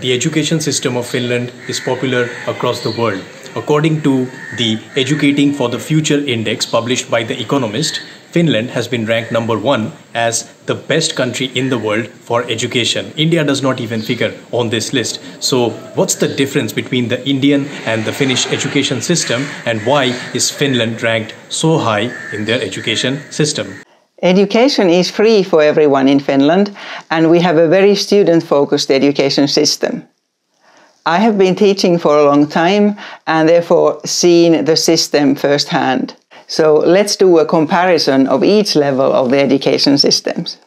the education system of Finland is popular across the world. According to the Educating for the Future index published by The Economist, Finland has been ranked #1 as the best country in the world for education. India does not even figure on this list. So what's the difference between the Indian and the Finnish education system, and why is Finland ranked so high in their education system? Education is free for everyone in Finland, and we have a very student-focused education system. I have been teaching for a long time and therefore seen the system firsthand. So let's do a comparison of each level of the education systems.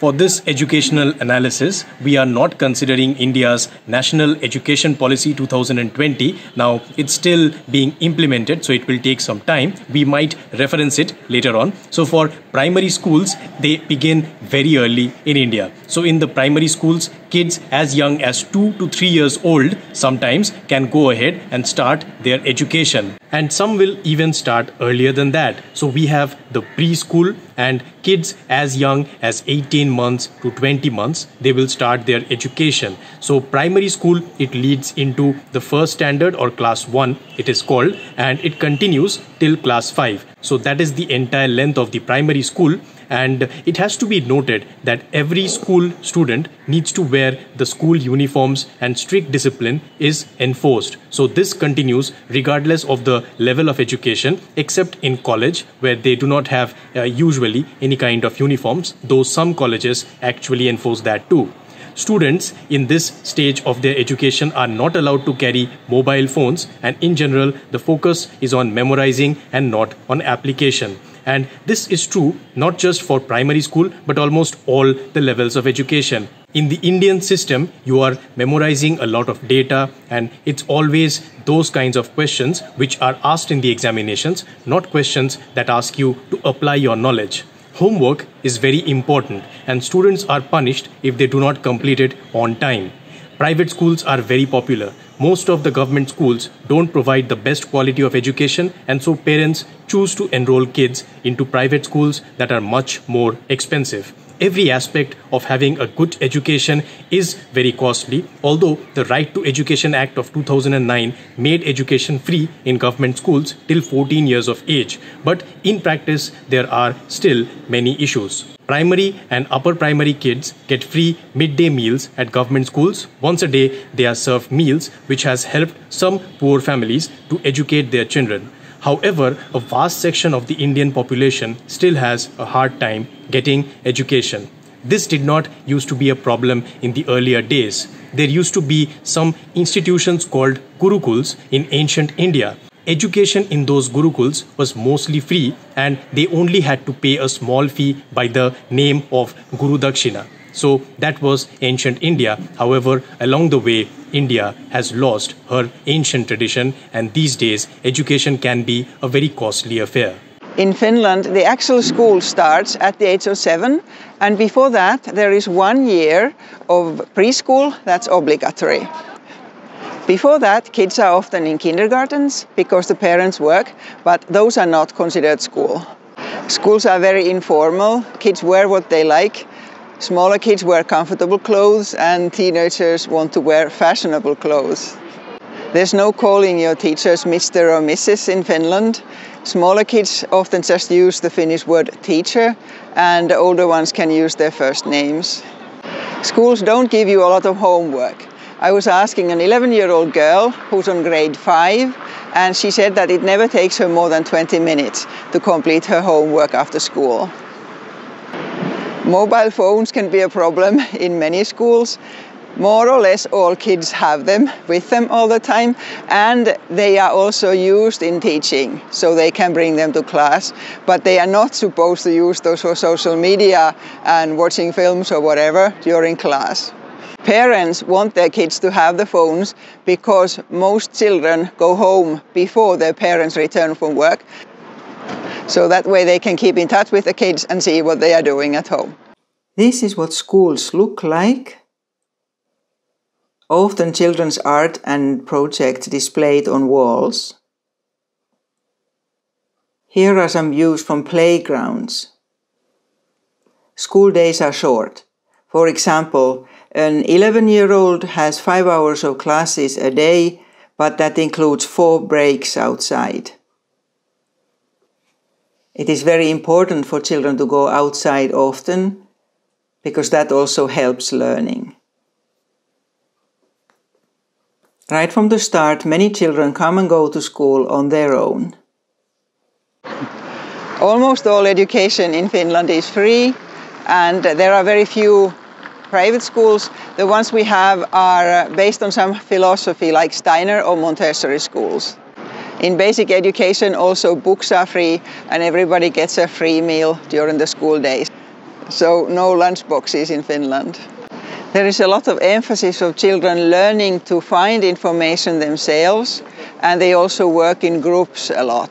For this educational analysis, we are not considering India's National Education Policy 2020. Now, it's still being implemented, so it will take some time. We might reference it later on. So for primary schools, they begin very early in India. So in the primary schools, kids as young as 2 to 3 years old sometimes can go ahead and start their education. And some will even start earlier than that. So we have the preschool, and kids as young as 18 months to 20 months, they will start their education. So primary school, it leads into the first standard or class 1, it is called, and it continues till class 5. So that is the entire length of the primary school. And it has to be noted that every school student needs to wear the school uniforms, and strict discipline is enforced. So this continues regardless of the level of education, except in college, where they do not have usually any kind of uniforms, though some colleges actually enforce that too. Students in this stage of their education are not allowed to carry mobile phones, and in general, the focus is on memorizing and not on application. And this is true not just for primary school, but almost all the levels of education. In the Indian system, you are memorizing a lot of data, and it's always those kinds of questions which are asked in the examinations, not questions that ask you to apply your knowledge. Homework is very important, and students are punished if they do not complete it on time. Private schools are very popular. Most of the government schools don't provide the best quality of education, and so parents choose to enroll kids into private schools that are much more expensive. Every aspect of having a good education is very costly, although the Right to Education Act of 2009 made education free in government schools till 14 years of age. But in practice, there are still many issues. Primary and upper primary kids get free midday meals at government schools. Once a day, they are served meals, which has helped some poor families to educate their children. However, a vast section of the Indian population still has a hard time getting education. This did not used to be a problem in the earlier days. There used to be some institutions called Gurukuls in ancient India. Education in those Gurukuls was mostly free, and they only had to pay a small fee by the name of Guru Dakshina. So that was ancient India. However, along the way, India has lost her ancient tradition, and these days education can be a very costly affair. In Finland, the actual school starts at the age of 7, and before that there is 1 year of preschool that's obligatory. Before that, kids are often in kindergartens because the parents work, but those are not considered school. Schools are very informal. Kids wear what they like. Smaller kids wear comfortable clothes, and teenagers want to wear fashionable clothes. There's no calling your teachers Mr. or Mrs. in Finland. Smaller kids often just use the Finnish word teacher, and older ones can use their first names. Schools don't give you a lot of homework. I was asking an 11-year-old girl who's on grade 5, and she said that it never takes her more than 20 minutes to complete her homework after school. Mobile phones can be a problem in many schools. More or less all kids have them with them all the time, and they are also used in teaching, so they can bring them to class, but they are not supposed to use those for social media and watching films or whatever during class. Parents want their kids to have the phones because most children go home before their parents return from work. So that way they can keep in touch with the kids and see what they are doing at home. This is what schools look like. Often children's art and projects displayed on walls. Here are some views from playgrounds. School days are short. For example, an 11-year-old has 5 hours of classes a day, but that includes 4 breaks outside. It is very important for children to go outside often, because that also helps learning. Right from the start, many children come and go to school on their own. Almost all education in Finland is free, and there are very few private schools. The ones we have are based on some philosophy like Steiner or Montessori schools. In basic education also books are free and everybody gets a free meal during the school days. So no lunch boxes in Finland. There is a lot of emphasis of children learning to find information themselves, and they also work in groups a lot.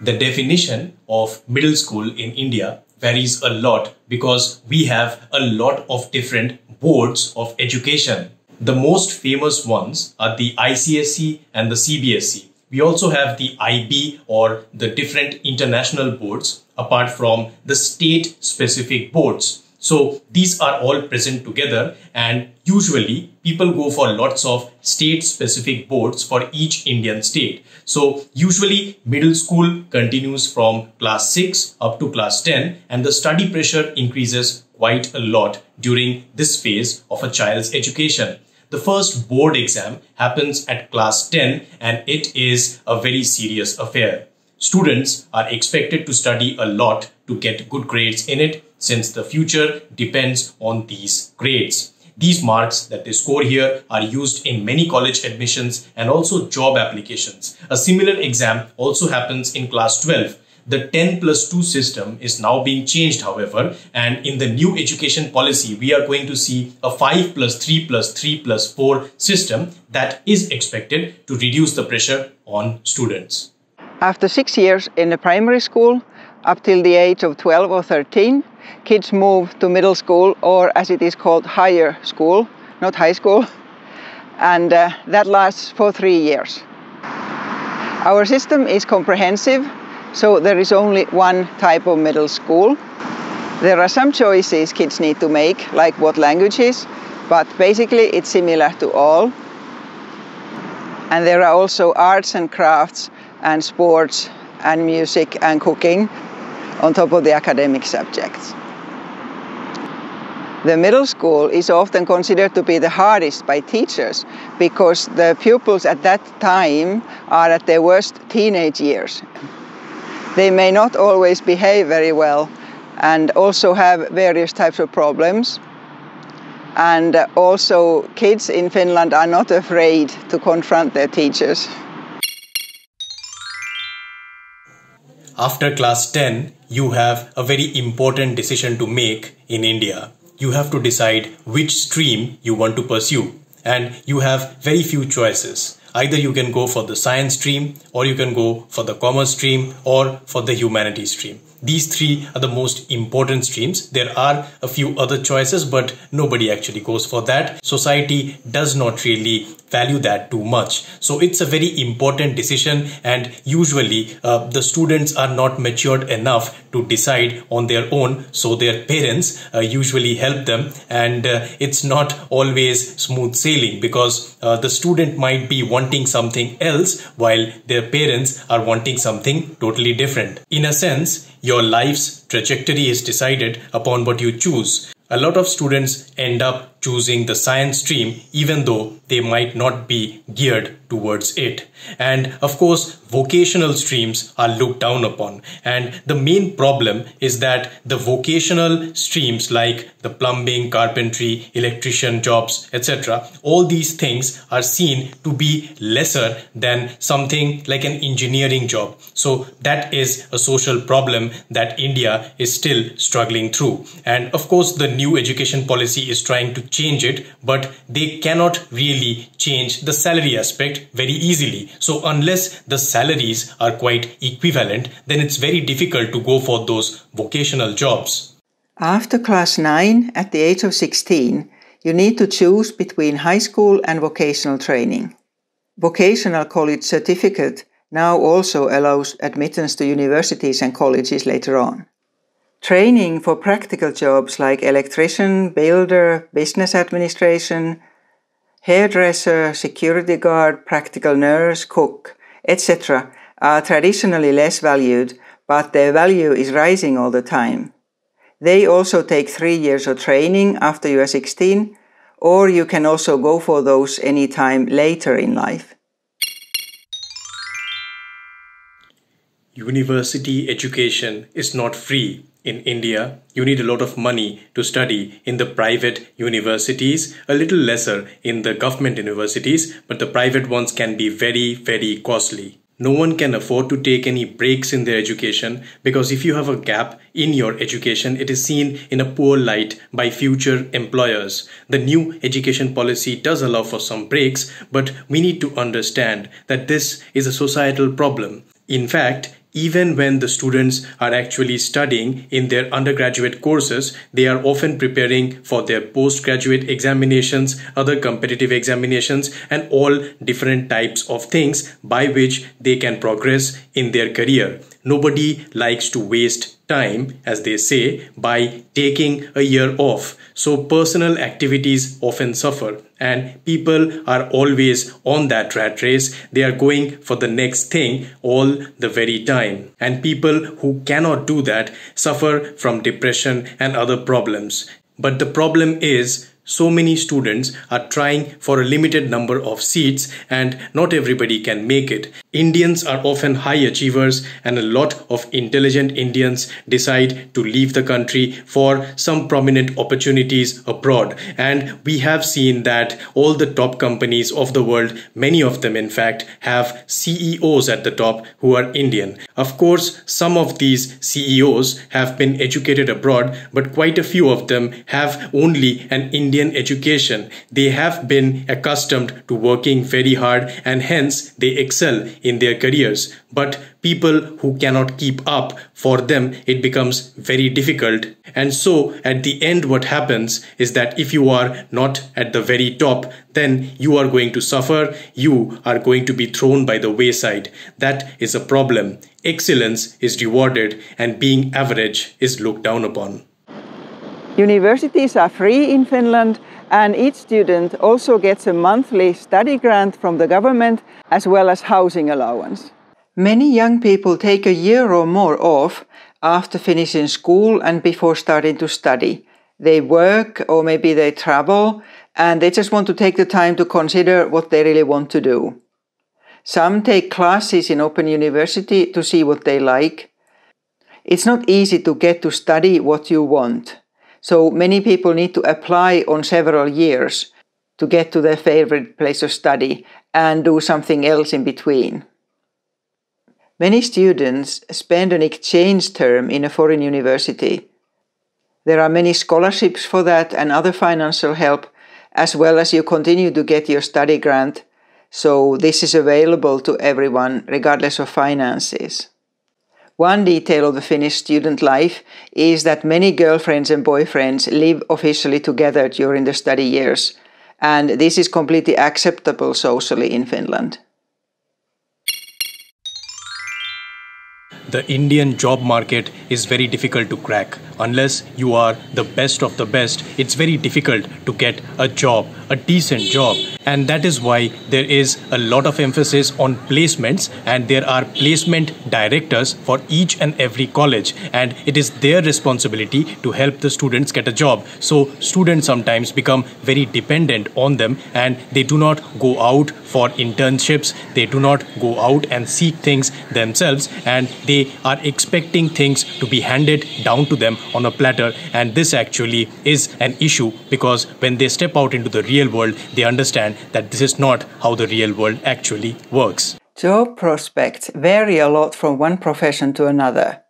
The definition of middle school in India varies a lot because we have a lot of different boards of education. The most famous ones are the ICSE and the CBSE. We also have the IB or the different international boards apart from the state-specific boards. So these are all present together, and usually people go for lots of state-specific boards for each Indian state. So usually middle school continues from class 6 up to class 10, and the study pressure increases quite a lot during this phase of a child's education. The first board exam happens at class 10, and it is a very serious affair. Students are expected to study a lot to get good grades in it, since the future depends on these grades. These marks that they score here are used in many college admissions and also job applications. A similar exam also happens in class 12. The 10+2 system is now being changed, however, and in the new education policy, we are going to see a 5+3+3+4 system that is expected to reduce the pressure on students. After 6 years in the primary school, up till the age of 12 or 13, kids move to middle school, or as it is called, higher school, not high school, and that lasts for 3 years. Our system is comprehensive. So there is only one type of middle school. There are some choices kids need to make, like what languages, but basically it's similar to all. And there are also arts and crafts and sports and music and cooking on top of the academic subjects. The middle school is often considered to be the hardest by teachers because the pupils at that time are at their worst teenage years. They may not always behave very well and also have various types of problems. And also kids in Finland are not afraid to confront their teachers. After class 10, you have a very important decision to make in India. You have to decide which stream you want to pursue, and you have very few choices. Either you can go for the science stream, or you can go for the commerce stream, or for the humanities stream. These three are the most important streams. There are a few other choices, but nobody actually goes for that. Society does not really value that too much. So it's a very important decision, and usually the students are not matured enough to decide on their own. So their parents usually help them, and it's not always smooth sailing because the student might be wanting something else while their parents are wanting something totally different. In a sense, your life's trajectory is decided upon what you choose. A lot of students end up choosing the science stream even though they might not be geared towards it. And of course, vocational streams are looked down upon. And the main problem is that the vocational streams like the plumbing, carpentry, electrician jobs, etc., all these things are seen to be lesser than something like an engineering job. So that is a social problem that India is still struggling through. And of course, the new education policy is trying to change it, but they cannot really change the salary aspect very easily. So unless the salaries are quite equivalent, then it's very difficult to go for those vocational jobs. After class 9, at the age of 16, you need to choose between high school and vocational training. Vocational college certificate now also allows admittance to universities and colleges later on. Training for practical jobs like electrician, builder, business administration, hairdresser, security guard, practical nurse, cook, etc. are traditionally less valued, but their value is rising all the time. They also take 3 years of training after you are 16, or you can also go for those any time later in life. University education is not free. In India, you need a lot of money to study in the private universities, a little lesser in the government universities, but the private ones can be very, very costly. No one can afford to take any breaks in their education because if you have a gap in your education, it is seen in a poor light by future employers. The new education policy does allow for some breaks, but we need to understand that this is a societal problem. In fact, even when the students are actually studying in their undergraduate courses, they are often preparing for their postgraduate examinations, other competitive examinations, and all different types of things by which they can progress in their career. Nobody likes to waste time, as they say, by taking a year off. So personal activities often suffer, and people are always on that rat race. They are going for the next thing all the very time. And people who cannot do that suffer from depression and other problems. But the problem is, so many students are trying for a limited number of seats and not everybody can make it. Indians are often high achievers and a lot of intelligent Indians decide to leave the country for some prominent opportunities abroad. And we have seen that all the top companies of the world, many of them in fact, have CEOs at the top who are Indian. Of course, some of these CEOs have been educated abroad, but quite a few of them have only an Indian education. They have been accustomed to working very hard and hence they excel in their careers. But people who cannot keep up, for them it becomes very difficult. And so at the end what happens is that if you are not at the very top, then you are going to suffer, you are going to be thrown by the wayside. That is a problem. Excellence is rewarded and being average is looked down upon. Universities are free in Finland and each student also gets a monthly study grant from the government as well as housing allowance. Many young people take a year or more off after finishing school and before starting to study. They work or maybe they travel and they just want to take the time to consider what they really want to do. Some take classes in open university to see what they like. It's not easy to get to study what you want. So many people need to apply on several years to get to their favorite place of study and do something else in between. Many students spend an exchange term in a foreign university. There are many scholarships for that and other financial help, as well as you continue to get your study grant. So this is available to everyone, regardless of finances. One detail of the Finnish student life is that many girlfriends and boyfriends live officially together during the study years, and this is completely acceptable socially in Finland. The Indian job market is very difficult to crack. Unless you are the best of the best, it's very difficult to get a job, a decent job. And that is why there is a lot of emphasis on placements and there are placement directors for each and every college. And it is their responsibility to help the students get a job. So students sometimes become very dependent on them and they do not go out for internships. They do not go out and seek things themselves and they are expecting things to be handed down to them on a platter. And this actually is an issue because when they step out into the real world, they understand that this is not how the real world actually works. Job prospects vary a lot from one profession to another.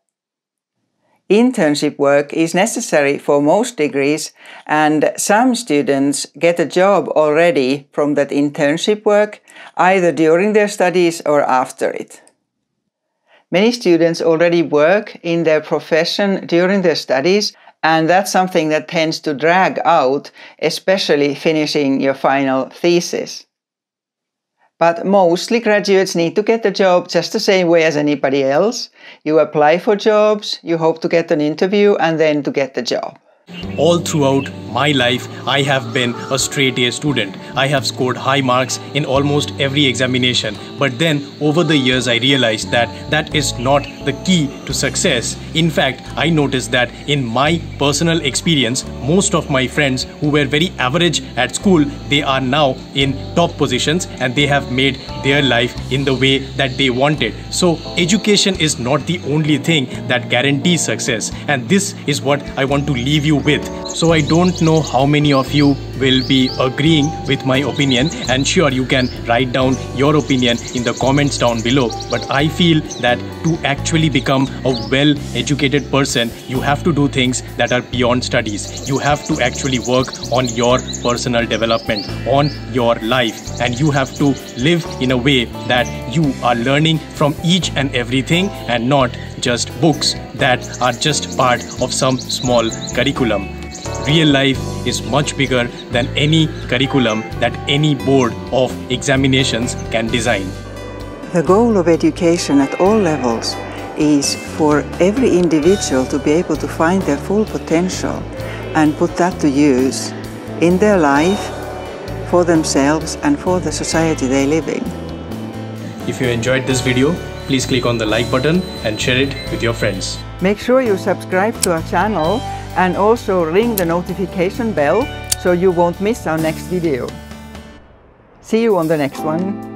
Internship work is necessary for most degrees, and some students get a job already from that internship work, either during their studies or after it. Many students already work in their profession during their studies, and that's something that tends to drag out, especially finishing your final thesis. But mostly graduates need to get a job just the same way as anybody else. You apply for jobs, you hope to get an interview and then to get the job. All throughout my life, I have been a straight A student. I have scored high marks in almost every examination. But then over the years, I realized that that is not the key to success. In fact, I noticed that in my personal experience, most of my friends who were very average at school, they are now in top positions and they have made their life in the way that they wanted. So education is not the only thing that guarantees success. And this is what I want to leave you with. So I don't know how many of you will be agreeing with my opinion, and sure, you can write down your opinion in the comments down below, but I feel that to actually become a well-educated person, you have to do things that are beyond studies. You have to actually work on your personal development, on your life, and you have to live in a way that you are learning from each and everything and not just books that are just part of some small curriculum. Real life is much bigger than any curriculum that any board of examinations can design. The goal of education at all levels is for every individual to be able to find their full potential and put that to use in their life, for themselves and for the society they live in. If you enjoyed this video, please click on the like button and share it with your friends. Make sure you subscribe to our channel and also ring the notification bell so you won't miss our next video. See you on the next one.